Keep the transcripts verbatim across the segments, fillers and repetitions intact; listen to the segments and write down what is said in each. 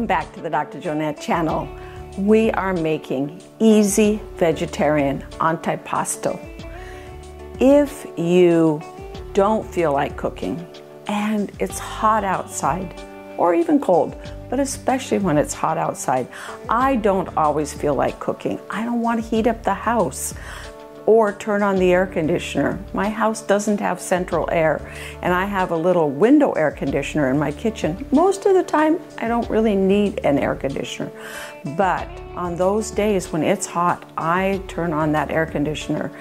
Welcome back to the Doctor Joanette channel. We are making easy vegetarian antipasto. If you don't feel like cooking and it's hot outside, or even cold, but especially when it's hot outside, I don't always feel like cooking. I don't want to heat up the house or turn on the air conditioner. My house doesn't have central air, and I have a little window air conditioner in my kitchen. Most of the time, I don't really need an air conditioner. But on those days when it's hot, I turn on that air conditioner,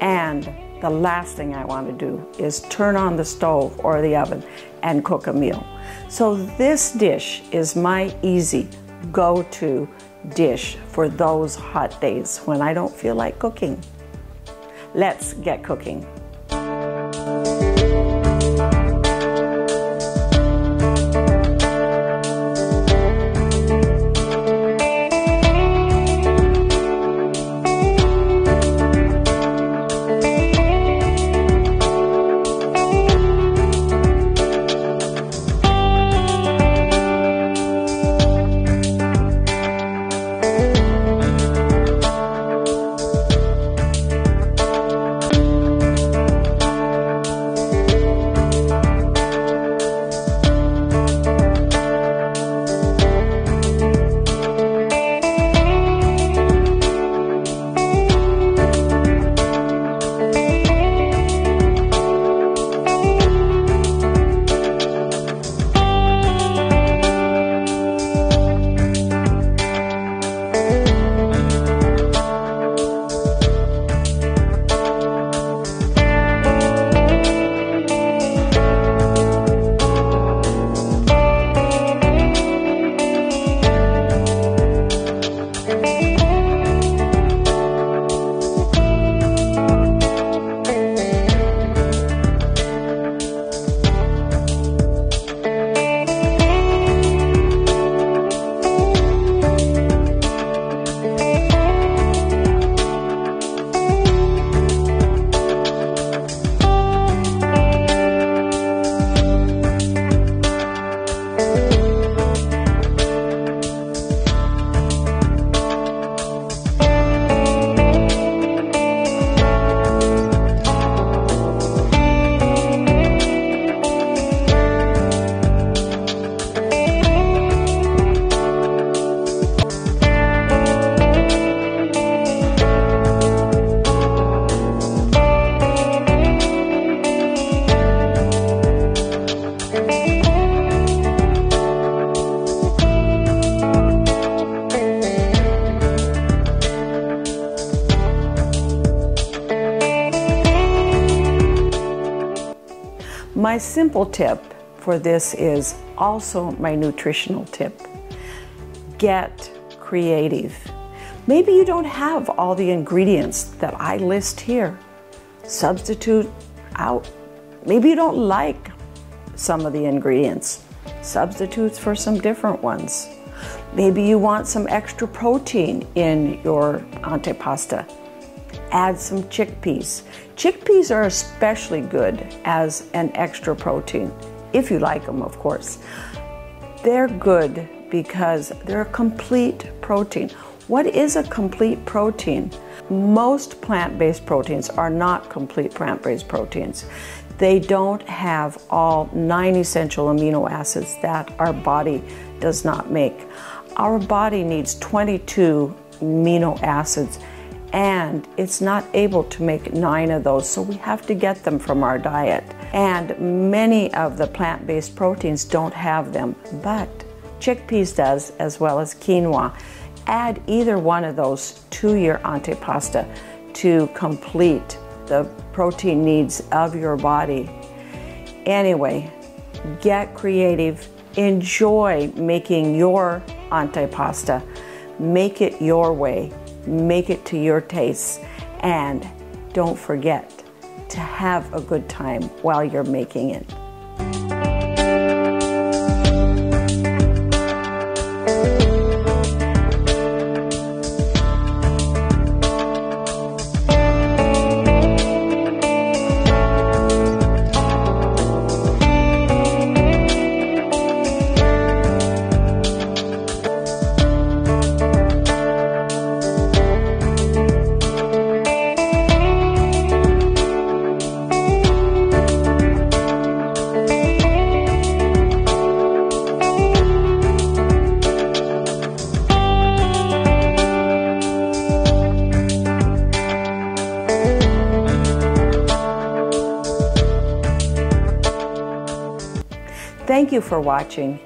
and the last thing I want to do is turn on the stove or the oven and cook a meal. So this dish is my easy go-to dish for those hot days when I don't feel like cooking. Let's get cooking. My simple tip for this is also my nutritional tip. Get creative. Maybe you don't have all the ingredients that I list here. Substitute out. Maybe you don't like some of the ingredients. Substitutes for some different ones. Maybe you want some extra protein in your antipasta. Add some chickpeas. Chickpeas are especially good as an extra protein, if you like them, of course. They're good because they're a complete protein. What is a complete protein? Most plant-based proteins are not complete plant-based proteins. They don't have all nine essential amino acids that our body does not make. Our body needs twenty-two amino acids, and it's not able to make nine of those, so we have to get them from our diet. And many of the plant-based proteins don't have them, but chickpeas does, as well as quinoa. Add either one of those to your antipasta to complete the protein needs of your body. Anyway, get creative. Enjoy making your antipasta. Make it your way. Make it to your tastes, and don't forget to have a good time while you're making it. Thank you for watching,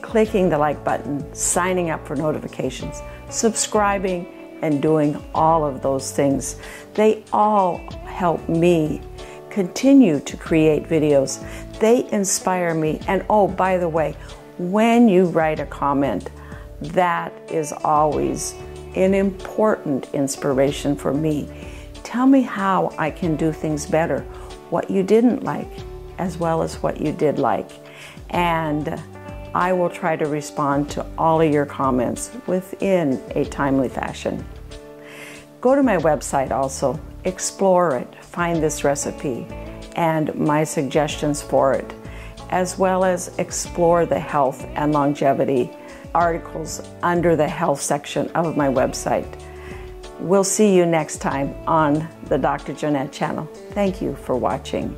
clicking the like button, signing up for notifications, subscribing, and doing all of those things. They all help me continue to create videos. They inspire me. And oh, by the way, when you write a comment, that is always an important inspiration for me. Tell me how I can do things better, what you didn't like, as well as what you did like. And I will try to respond to all of your comments within a timely fashion. Go to my website also, explore it, find this recipe and my suggestions for it, as well as explore the health and longevity articles under the health section of my website. We'll see you next time on the Doctor Joanette channel. Thank you for watching.